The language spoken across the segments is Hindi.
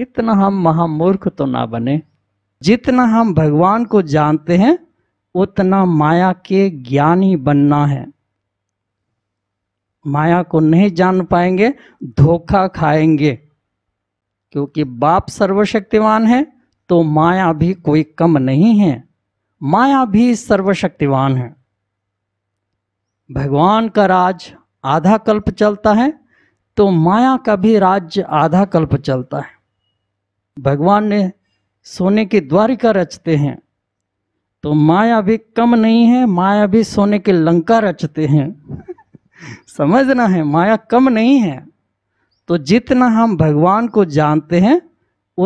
इतना हम महामूर्ख तो ना बने। जितना हम भगवान को जानते हैं उतना माया के ज्ञानी बनना है। माया को नहीं जान पाएंगे, धोखा खाएंगे, क्योंकि बाप सर्वशक्तिमान है तो माया भी कोई कम नहीं है। माया भी सर्वशक्तिवान है। भगवान का राज आधा कल्प चलता है तो माया का भी राज्य आधा कल्प चलता है। भगवान ने सोने की द्वारिका रचते हैं तो माया भी कम नहीं है, माया भी सोने की लंका रचते हैं। समझना है, माया कम नहीं है। तो जितना हम भगवान को जानते हैं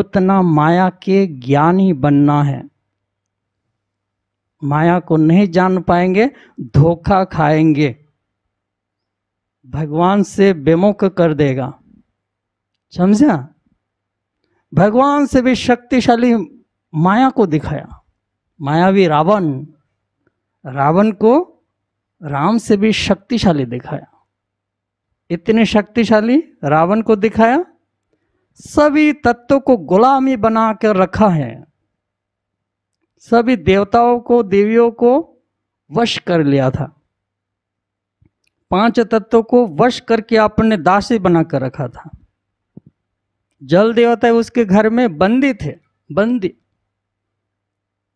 उतना माया के ज्ञानी बनना है। माया को नहीं जान पाएंगे, धोखा खाएंगे, भगवान से बेमुख कर देगा। समझा? भगवान से भी शक्तिशाली माया को दिखाया। मायावी रावण, रावण को राम से भी शक्तिशाली दिखाया। इतने शक्तिशाली रावण को दिखाया। सभी तत्वों को गुलामी बना कर रखा है, सभी देवताओं को, देवियों को वश कर लिया था। 5 तत्वों को वश करके आपने दासी बना कर रखा था। जल देवता उसके घर में बंदी थे, बंदी,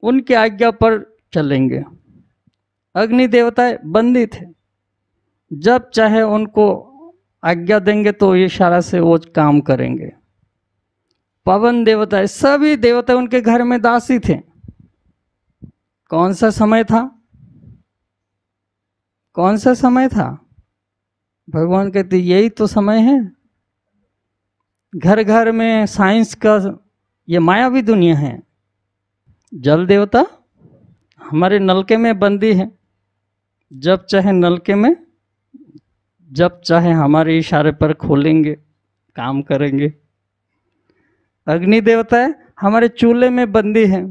उनकी आज्ञा पर चलेंगे। अग्नि देवता बंदी थे, जब चाहे उनको आज्ञा देंगे तो इशारा से वो काम करेंगे। पवन देवता, सभी देवता उनके घर में दासी थे। कौन सा समय था? कौन सा समय था? भगवान कहते यही तो समय है। घर घर में साइंस का ये मायावी दुनिया है। जल देवता हमारे नलके में बंदी है, जब चाहे नलके में, जब चाहे हमारे इशारे पर खोलेंगे, काम करेंगे। अग्नि देवता है, हमारे चूल्हे में बंदी है,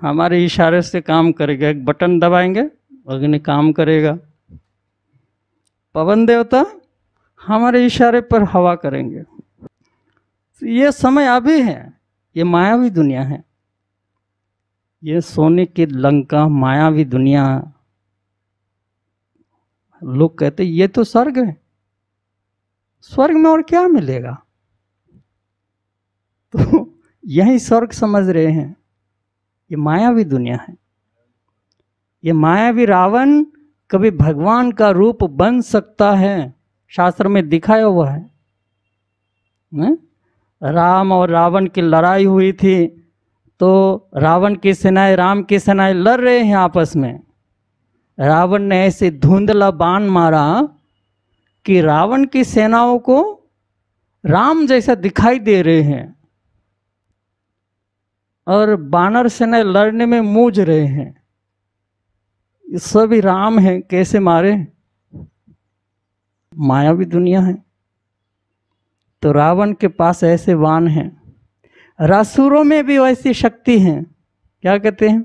हमारे इशारे से काम करेगा। एक बटन दबाएंगे, अग्नि काम करेगा। पवन देवता हमारे इशारे पर हवा करेंगे। ये समय अभी है, ये मायावी दुनिया है, ये सोने की लंका, मायावी दुनिया। लोग कहते ये तो स्वर्ग है, स्वर्ग में और क्या मिलेगा? तो यही स्वर्ग समझ रहे हैं। ये मायावी दुनिया है। ये मायावी रावण कभी भगवान का रूप बन सकता है, शास्त्र में दिखाया हुआ है न? राम और रावण की लड़ाई हुई थी तो रावण की सेनाएं, राम की सेनाएं लड़ रहे हैं आपस में। रावण ने ऐसे धुंधला बाण मारा कि रावण की सेनाओं को राम जैसा दिखाई दे रहे हैं और बानर सेनाएं लड़ने में मूझ रहे हैं। ये सभी राम हैं, कैसे मारे? मायावी दुनिया है। तो रावण के पास ऐसे वान हैं। रासुरों में भी वैसी शक्ति है। क्या कहते हैं?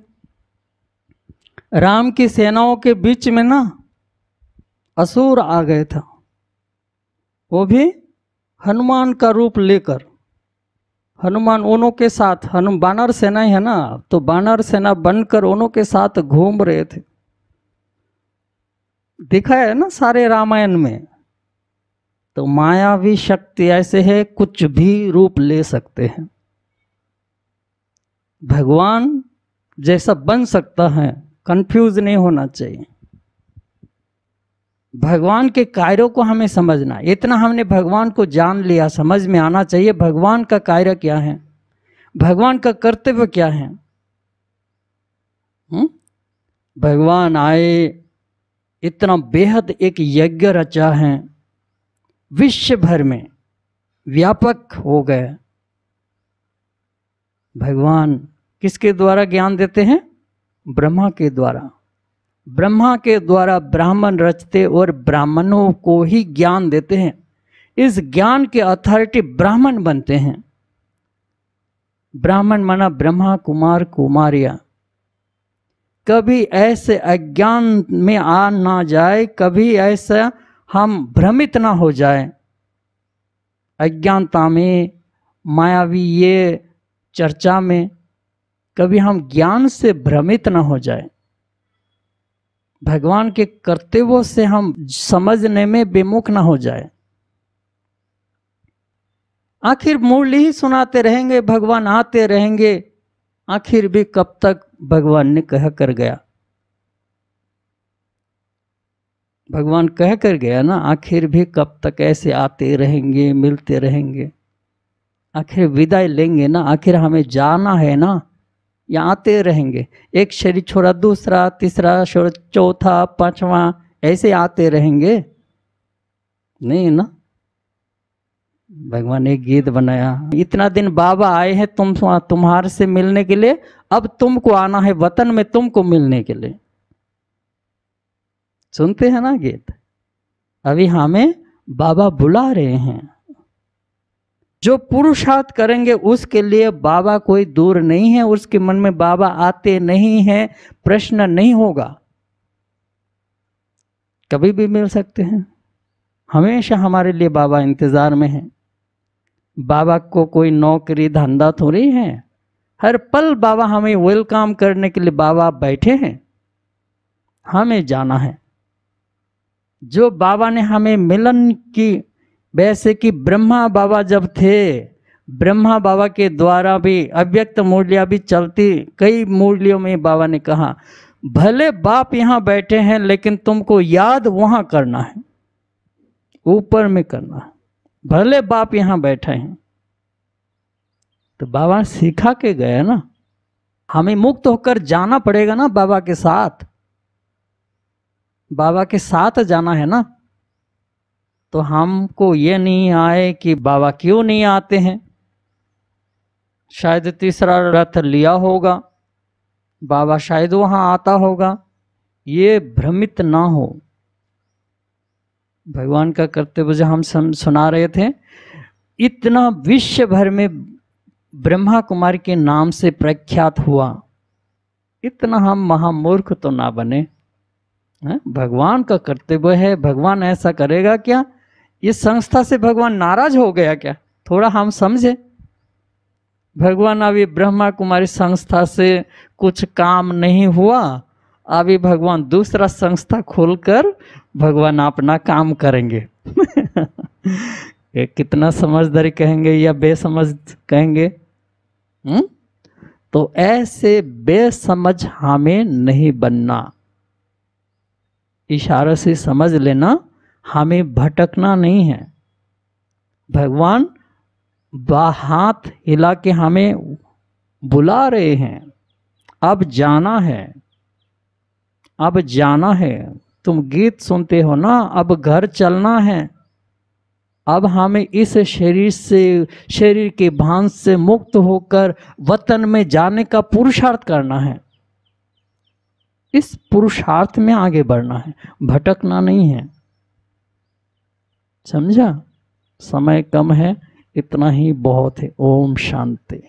राम की सेनाओं के बीच में ना असुर आ गया था, वो भी हनुमान का रूप लेकर। हनुमान उनों के साथ, बानर सेना है ना, तो बानर सेना बनकर उनों के साथ घूम रहे थे। देखा है ना सारे रामायण में। तो मायावी शक्ति ऐसे है, कुछ भी रूप ले सकते हैं, भगवान जैसा बन सकता है। कंफ्यूज नहीं होना चाहिए। भगवान के कार्यों को हमें समझना, इतना हमने भगवान को जान लिया, समझ में आना चाहिए भगवान का कार्य क्या है, भगवान का कर्तव्य क्या है। भगवान आए, इतना बेहद एक यज्ञ रचा है, विश्व भर में व्यापक हो गए। भगवान किसके द्वारा ज्ञान देते हैं? ब्रह्मा के द्वारा। ब्रह्मा के द्वारा ब्राह्मण रचते और ब्राह्मणों को ही ज्ञान देते हैं। इस ज्ञान के अथॉरिटी ब्राह्मण बनते हैं। ब्राह्मण माना ब्रह्मा कुमार कुमारिया। कभी ऐसे अज्ञान में आ ना जाए, कभी ऐसा हम भ्रमित ना हो जाए। अज्ञानता में, मायावी ये चर्चा में कभी हम ज्ञान से भ्रमित न हो जाए, भगवान के कर्तव्यों से हम समझने में विमुख न हो जाए। आखिर मुरली ही सुनाते रहेंगे, भगवान आते रहेंगे, आखिर भी कब तक, भगवान ने कह कर गया, भगवान कह कर गया ना, आखिर भी कब तक ऐसे आते रहेंगे, मिलते रहेंगे, आखिर विदाई लेंगे ना, आखिर हमें जाना है ना, या आते रहेंगे, एक शरीर छोड़ा दूसरा, तीसरा छोड़ा चौथा, पांचवा, ऐसे आते रहेंगे नहीं ना। भगवान ने गीत बनाया, इतना दिन बाबा आए हैं तुम्हारे से मिलने के लिए, अब तुमको आना है वतन में तुमको मिलने के लिए। सुनते हैं ना गीत, अभी हमें बाबा बुला रहे हैं। जो पुरुषार्थ करेंगे उसके लिए बाबा कोई दूर नहीं है, उसके मन में बाबा आते नहीं हैं प्रश्न नहीं होगा, कभी भी मिल सकते हैं, हमेशा हमारे लिए बाबा इंतजार में है। बाबा को कोई नौकरी धंधा थोड़ी है, हर पल बाबा हमें वेलकम करने के लिए बाबा बैठे हैं। हमें जाना है, जो बाबा ने हमें मिलन की, वैसे कि ब्रह्मा बाबा जब थे, ब्रह्मा बाबा के द्वारा भी अव्यक्त मूर्लियाँ भी चलती, कई मूर्लियों में बाबा ने कहा भले बाप यहाँ बैठे हैं लेकिन तुमको याद वहाँ करना है, ऊपर में करना है, भले बाप यहाँ बैठे हैं। तो बाबा सिखा के गए ना, हमें मुक्त होकर जाना पड़ेगा ना, बाबा के साथ, बाबा के साथ जाना है ना। तो हमको ये नहीं आए कि बाबा क्यों नहीं आते हैं, शायद तीसरा रथ लिया होगा, बाबा शायद वहाँ आता होगा, ये भ्रमित ना हो। भगवान का कर्तव्य जो हम सुना रहे थे, इतना विश्व भर में ब्रह्मा कुमारी के नाम से प्रख्यात हुआ, इतना हम महामूर्ख तो ना बने। भगवान का कर्तव्य है, भगवान ऐसा करेगा क्या, इस संस्था से भगवान नाराज हो गया क्या, थोड़ा हम समझे। भगवान अभी ब्रह्मा कुमारी संस्था से कुछ काम नहीं हुआ, अभी भगवान दूसरा संस्था खोलकर भगवान अपना काम करेंगे कितना समझदारी कहेंगे या बेसमझ कहेंगे। तो ऐसे बेसमझ हमें नहीं बनना, इशारे से समझ लेना, हमें भटकना नहीं है। भगवान हाथ हिला के हमें बुला रहे हैं, अब जाना है, अब जाना है, तुम गीत सुनते हो ना, अब घर चलना है, अब हमें इस शरीर से, शरीर के भान से मुक्त होकर वतन में जाने का पुरुषार्थ करना है। इस पुरुषार्थ में आगे बढ़ना है, भटकना नहीं है, समझा। समय कम है, इतना ही बहुत है। ओम शांति।